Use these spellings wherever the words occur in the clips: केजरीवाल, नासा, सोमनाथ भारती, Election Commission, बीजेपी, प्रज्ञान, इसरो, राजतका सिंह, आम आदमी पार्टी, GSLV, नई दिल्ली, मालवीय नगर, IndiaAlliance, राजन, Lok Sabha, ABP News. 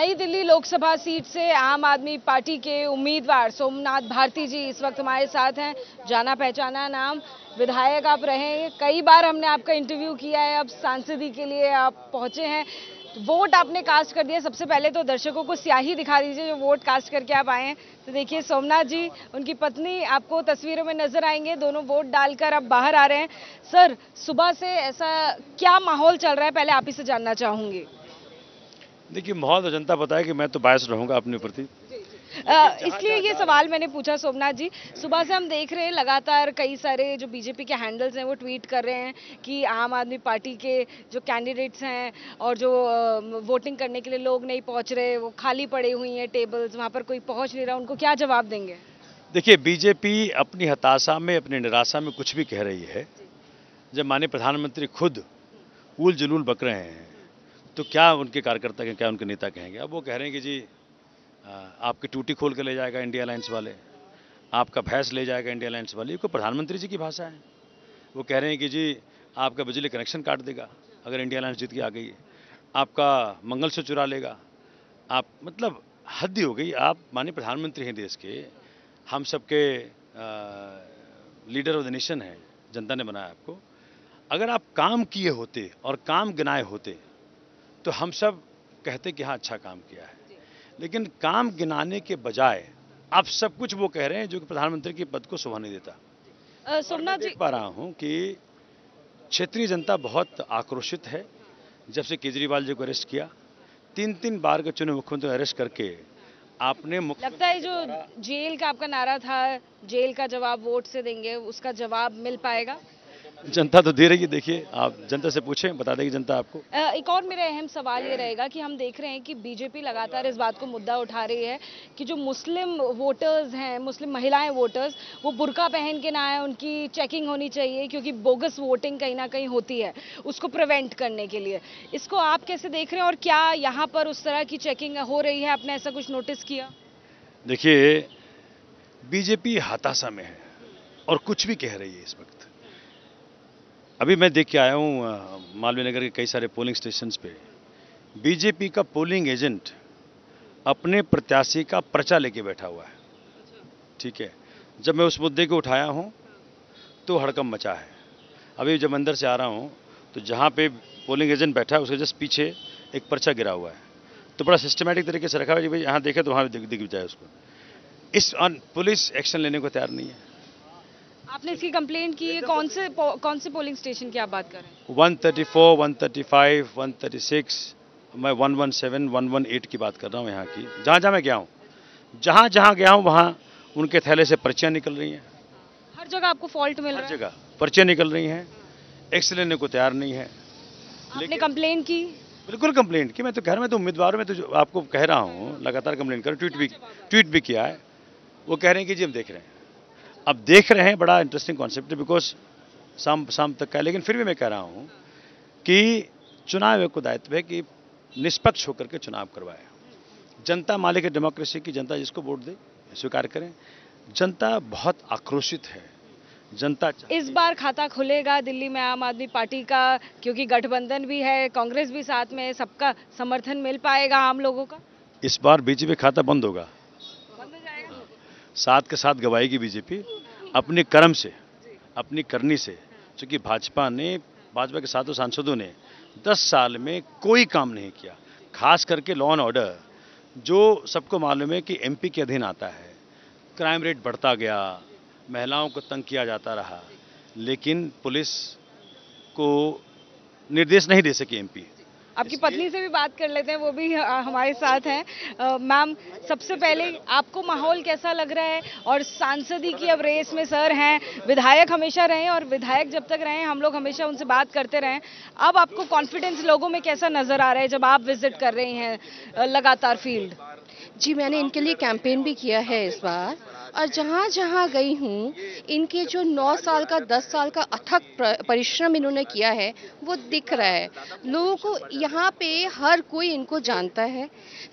नई दिल्ली लोकसभा सीट से आम आदमी पार्टी के उम्मीदवार सोमनाथ भारती जी इस वक्त हमारे साथ हैं। जाना पहचाना नाम, विधायक आप रहे हैं, कई बार हमने आपका इंटरव्यू किया है, अब सांसदी के लिए आप पहुंचे हैं। वोट आपने कास्ट कर दिया, सबसे पहले तो दर्शकों को स्याही दिखा दीजिए जो वोट कास्ट करके आप आए हैं। तो देखिए सोमनाथ जी, उनकी पत्नी आपको तस्वीरों में नजर आएंगे, दोनों वोट डालकर अब बाहर आ रहे हैं। सर, सुबह से ऐसा क्या माहौल चल रहा है, पहले आप ही से जानना चाहूँगी। देखिए माहौल तो जनता बताए कि मैं तो बायस रहूँगा अपने प्रति, इसलिए ये सवाल मैंने पूछा। सोमनाथ जी, सुबह से हम देख रहे हैं लगातार कई सारे जो बीजेपी के हैंडल्स हैं वो ट्वीट कर रहे हैं कि आम आदमी पार्टी के जो कैंडिडेट्स हैं और जो वोटिंग करने के लिए लोग नहीं पहुंच रहे, वो खाली पड़े हुई हैं टेबल्स, वहां पर कोई पहुंच नहीं रहा, उनको क्या जवाब देंगे? देखिए बीजेपी अपनी हताशा में, अपनी निराशा में कुछ भी कह रही है। जब माननीय प्रधानमंत्री खुद ऊल जुलूल बक रहे हैं तो क्या उनके कार्यकर्ता क्या उनके नेता कहेंगे? अब वो कह रहे हैं कि जी आपकी टूटी खोल कर ले जाएगा इंडिया अलायंस वाले, आपका भैंस ले जाएगा इंडिया अलायंस वाले। ये प्रधानमंत्री जी की भाषा है। वो कह रहे हैं कि जी आपका बिजली कनेक्शन काट देगा अगर इंडिया अलायंस जीत के आ गई है, आपका मंगलसूत्र चुरा लेगा आप, मतलब हद ही हो गई। आप माननीय प्रधानमंत्री हैं देश के, हम सबके लीडर ऑफ द नेशन हैं, जनता ने बनाया आपको। अगर आप काम किए होते और काम गिनाए होते तो हम सब कहते कि हाँ अच्छा काम किया है, लेकिन काम गिनाने के बजाय आप सब कुछ वो कह रहे हैं जो कि प्रधानमंत्री के पद को शोभा नहीं देता। सोमनाथ जी, देख पा रहा हूँ कि क्षेत्रीय जनता बहुत आक्रोशित है। जब से केजरीवाल जी को अरेस्ट किया, 3-3 बार के चुनाव मुख्यमंत्री अरेस्ट करके आपने, लगता है जो जेल का आपका नारा था, जेल का जवाब वोट से देंगे, उसका जवाब मिल पाएगा? जनता तो दे रही है, देखिए आप जनता से पूछें, बता देगी जनता आपको। एक और मेरा अहम सवाल ये रहेगा कि हम देख रहे हैं कि बीजेपी लगातार इस बात को मुद्दा उठा रही है कि जो मुस्लिम वोटर्स हैं, मुस्लिम महिलाएं वोटर्स, वो बुर्का पहन के ना आए, उनकी चेकिंग होनी चाहिए क्योंकि बोगस वोटिंग कहीं ना कहीं होती है, उसको प्रिवेंट करने के लिए। इसको आप कैसे देख रहे हैं और क्या यहाँ पर उस तरह की चेकिंग हो रही है? आपने ऐसा कुछ नोटिस किया? देखिए बीजेपी हताशा में है और कुछ भी कह रही है इस वक्त। अभी मैं देख के आया हूँ मालवीय नगर के कई सारे पोलिंग स्टेशंस पे, बीजेपी का पोलिंग एजेंट अपने प्रत्याशी का पर्चा लेके बैठा हुआ है। ठीक है, जब मैं उस मुद्दे को उठाया हूँ तो हड़कंप मचा है। अभी जब अंदर से आ रहा हूँ तो जहाँ पे पोलिंग एजेंट बैठा है उसके जस्ट पीछे एक पर्चा गिरा हुआ है, तो बड़ा सिस्टमेटिक तरीके से रखा हुआ है कि भाई यहाँ देखे तो वहाँ दिख जाए उसको। इस पुलिस एक्शन लेने को तैयार नहीं है। आपने इसकी कंप्लेंट की है? कौन से पोलिंग स्टेशन की आप बात कर रहे हैं? 134, 135, 136, मैं 117, 118 की बात कर रहा हूँ। यहाँ की जहाँ मैं गया हूँ, जहाँ गया हूँ वहाँ उनके थैले से पर्चियाँ निकल रही हैं। हर जगह आपको फॉल्ट मिल रहा है? हर जगह पर्चियाँ निकल रही हैं, एक्शन लेने को तैयार नहीं है। आपने कंप्लेंट की? बिल्कुल कंप्लेंट की, मैं तो कह रहा हूँ, मैं तो उम्मीदवार में तो आपको कह रहा हूँ, लगातार कंप्लेंट कर, ट्वीट भी किया है। वो कह रहे हैं कि जी हम देख रहे हैं। अब देख रहे हैं, बड़ा इंटरेस्टिंग कॉन्सेप्ट है, बिकॉज शाम तक का है, लेकिन फिर भी मैं कह रहा हूँ कि चुनाव आयोग को दायित्व है कि निष्पक्ष होकर के चुनाव करवाए। जनता मालिक है डेमोक्रेसी की, जनता जिसको वोट दे स्वीकार करें। जनता बहुत आक्रोशित है, जनता इस बार खाता खुलेगा दिल्ली में आम आदमी पार्टी का, क्योंकि गठबंधन भी है, कांग्रेस भी साथ में, सबका समर्थन मिल पाएगा आम लोगों का? इस बार बीजेपी खाता बंद होगा, साथ के साथ गवाएगी बीजेपी अपने कर्म से, अपनी करनी से, क्योंकि भाजपा के सातों सांसदों ने 10 साल में कोई काम नहीं किया, खास करके लॉ एंड ऑर्डर, जो सबको मालूम है कि एमपी के अधीन आता है। क्राइम रेट बढ़ता गया, महिलाओं को तंग किया जाता रहा, लेकिन पुलिस को निर्देश नहीं दे सके एमपी। आपकी पत्नी से भी बात कर लेते हैं, वो भी हमारे साथ हैं। मैम, सबसे पहले आपको माहौल कैसा लग रहा है? और सांसदी की अब रेस में सर हैं, विधायक हमेशा रहे और विधायक जब तक रहे हम लोग हमेशा उनसे बात करते रहे, अब आपको कॉन्फिडेंस लोगों में कैसा नजर आ रहा है जब आप विजिट कर रही हैं लगातार फील्ड? जी, मैंने इनके लिए कैंपेन भी किया है इस बार, और जहाँ जहाँ गई हूँ इनके जो 9 साल का 10 साल का अथक परिश्रम इन्होंने किया है वो दिख रहा है लोगों को। यहाँ पे हर कोई इनको जानता है,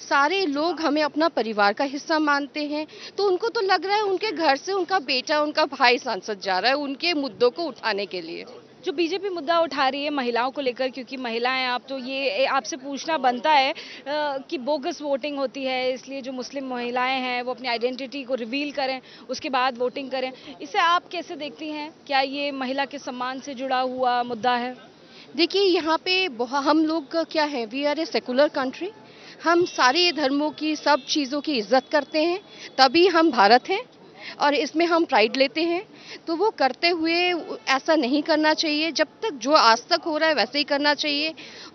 सारे लोग हमें अपना परिवार का हिस्सा मानते हैं, तो उनको तो लग रहा है उनके घर से उनका बेटा, उनका भाई सांसद जा रहा है उनके मुद्दों को उठाने के लिए। जो बीजेपी मुद्दा उठा रही है महिलाओं को लेकर, क्योंकि महिलाएं आप तो ये आपसे पूछना बनता है कि बोगस वोटिंग होती है, इसलिए जो मुस्लिम महिलाएं हैं वो अपनी आइडेंटिटी को रिवील करें, उसके बाद वोटिंग करें, इसे आप कैसे देखती हैं? क्या ये महिला के सम्मान से जुड़ा हुआ मुद्दा है? देखिए, यहाँ पे हम लोग क्या है, we are a secular country, हम सारे धर्मों की सब चीज़ों की इज्जत करते हैं, तभी हम भारत हैं और इसमें हम प्राइड लेते हैं। तो वो करते हुए ऐसा नहीं करना चाहिए, जब तक जो आज तक हो रहा है वैसे ही करना चाहिए।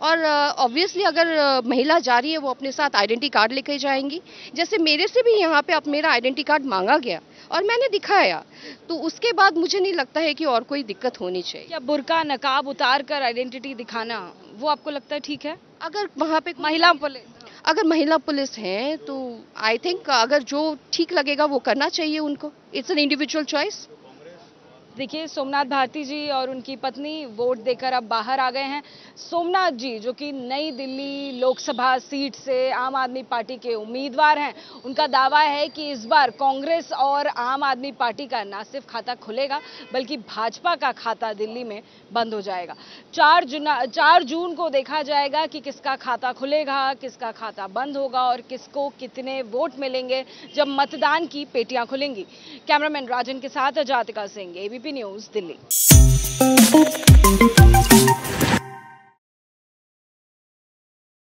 और ऑब्वियसली अगर महिला जा रही है वो अपने साथ आइडेंटिटी कार्ड लेके जाएंगी, जैसे मेरे से भी यहाँ पे अब मेरा आइडेंटिटी कार्ड मांगा गया और मैंने दिखाया, तो उसके बाद मुझे नहीं लगता है कि और कोई दिक्कत होनी चाहिए। या बुर्का नकाब उतार कर आइडेंटिटी दिखाना, वो आपको लगता है ठीक है? अगर वहाँ पे महिला पुलिस हैं तो आई थिंक अगर जो ठीक लगेगा वो करना चाहिए उनको, इट्स एन इंडिविजुअल चॉइस। देखिए, सोमनाथ भारती जी और उनकी पत्नी वोट देकर अब बाहर आ गए हैं। सोमनाथ जी जो कि नई दिल्ली लोकसभा सीट से आम आदमी पार्टी के उम्मीदवार हैं, उनका दावा है कि इस बार कांग्रेस और आम आदमी पार्टी का ना सिर्फ खाता खुलेगा बल्कि भाजपा का खाता दिल्ली में बंद हो जाएगा। 4 जून को देखा जाएगा कि किसका खाता खुलेगा, किसका खाता बंद होगा और किसको कितने वोट मिलेंगे जब मतदान की पेटियाँ खुलेंगी। कैमरामैन राजन के साथ राजतका सिंह, ABP न्यूज़ दिल्ली।